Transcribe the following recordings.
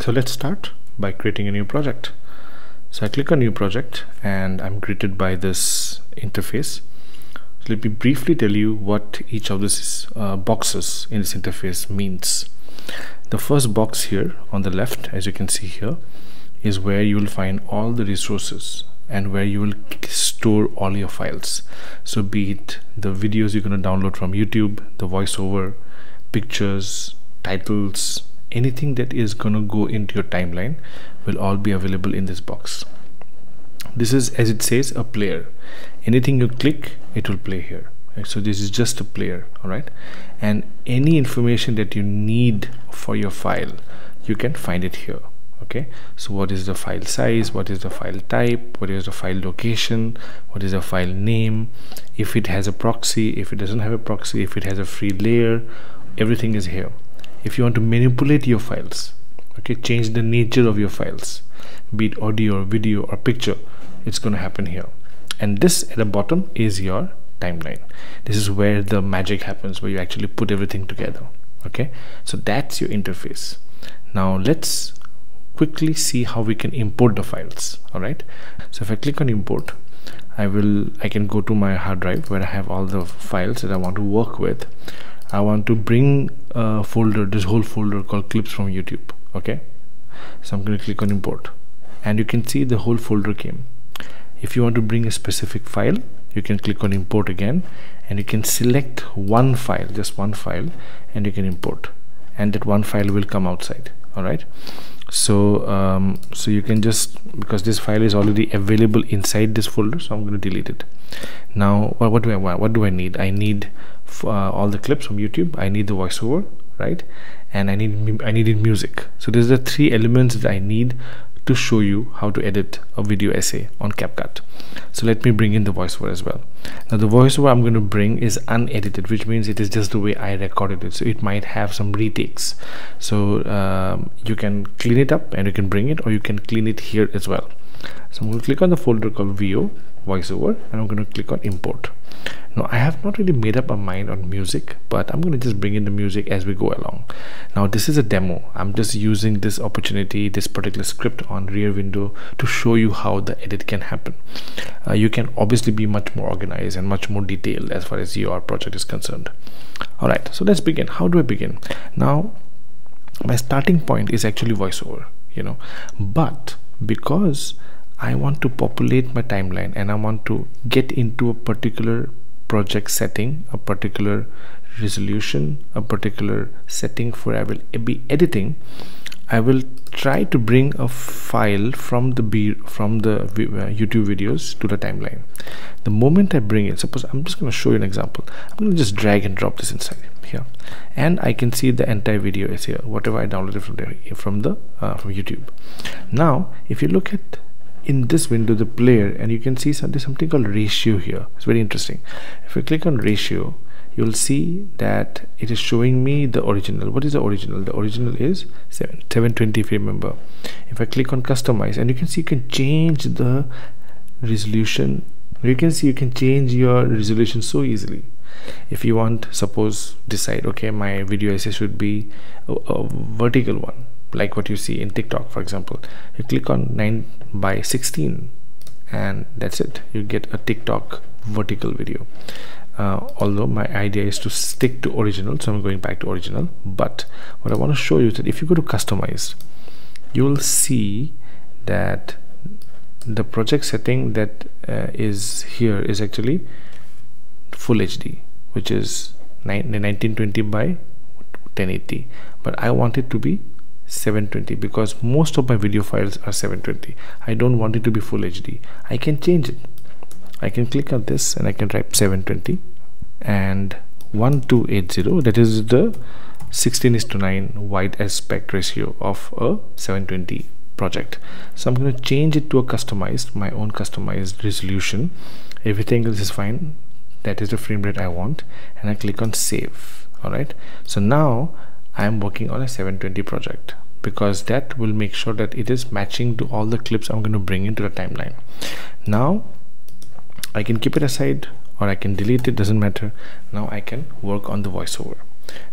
So let's start by creating a new project. So I click on new project and I'm greeted by this interface. So let me briefly tell you what each of these boxes in this interface means. The first box here on the left, as you can see here, is where you will find all the resources and where you will store all your files. So be it the videos you're going to download from YouTube, the voiceover, pictures, titles, anything that is going to go into your timeline will all be available in this box. This is, as it says, a player. Anything you click, it will play here. Right? So this is just a player, all right? And any information that you need for your file, you can find it here. Okay, so what is the file size, what is the file type, what is the file location, what is the file name, if it has a proxy, if it doesn't have a proxy, if it has a free layer, everything is here. If you want to manipulate your files, okay, change the nature of your files, be it audio or video or picture, it's going to happen here. And this at the bottom is your timeline. This is where the magic happens, where you actually put everything together. Okay, so that's your interface. Now let's quickly see how we can import the files. All right, so if I click on import, I can go to my hard drive where I have all the files that I want to work with. I want to bring a folder, this whole folder called clips from YouTube. Okay, so I'm going to click on import and you can see the whole folder came. If you want to bring a specific file, you can click on import again and you can select one file, just one file, and you can import, and that one file will come outside. All right, so so you can just, because this file is already available inside this folder, so I'm going to delete it. Now what do I want, what do I need? I need all the clips from YouTube, I need the voiceover, right, and I needed music. So these are the three elements that I need to show you how to edit a video essay on CapCut. So let me bring in the voiceover as well. Now the voiceover I'm going to bring is unedited, which means it is just the way I recorded it, so it might have some retakes. So you can clean it up and you can bring it, or you can clean it here as well. So I'm going to click on the folder called VO voiceover and I'm going to click on import. Now I have not really made up my mind on music, but I'm going to just bring in the music as we go along. Now this is a demo. I'm just using this opportunity, this particular script on Rear Window, to show you how the edit can happen. You can obviously be much more organized and much more detailed as far as your project is concerned. Alright, so let's begin. How do I begin? Now my starting point is actually voiceover, you know, but because I want to populate my timeline and I want to get into a particular project setting, a particular resolution, a particular setting for I will be editing, I will try to bring a file from the YouTube videos to the timeline. The moment I bring it, suppose I'm just going to show you an example. I'm going to just drag and drop this inside here, and I can see the entire video is here, whatever I downloaded from there, from YouTube. Now, if you look at in this window, the player, and you can see something called ratio here. It's very interesting. If you click on ratio, you'll see that it is showing me the original. What is the original? The original is 720 if you remember. If I click on customize, and you can see you can change the resolution. You can see you can change your resolution so easily. If you want, suppose decide, okay, my video essay should be a vertical one, like what you see in TikTok, for example. You click on 9 by 16 and that's it, you get a TikTok vertical video. Although my idea is to stick to original, so I'm going back to original, but what I want to show you is that if you go to customize, you will see that the project setting that is here is actually full HD, which is 1920 by 1080, but I want it to be 720 because most of my video files are 720. I don't want it to be full HD. I can change it. I can click on this and I can type 720 and 1280, that is the 16:9 wide aspect ratio of a 720 project. So I'm going to change it to a customized, my own customized resolution. Everything else is fine. That is the frame rate I want, and I click on save. All right, so now I am working on a 720 project because that will make sure that it is matching to all the clips I'm going to bring into the timeline. Now I can keep it aside or I can delete it, doesn't matter. Now I can work on the voiceover.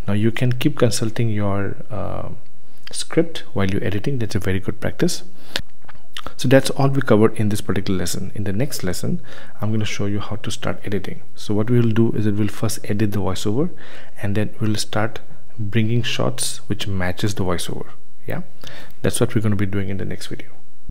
Now you can keep consulting your script while you're editing. That's a very good practice. So that's all we covered in this particular lesson. In the next lesson, I'm going to show you how to start editing. So what we will do is we'll first edit the voiceover, and then we'll start bringing shots which matches the voiceover. Yeah, that's what we're going to be doing in the next video.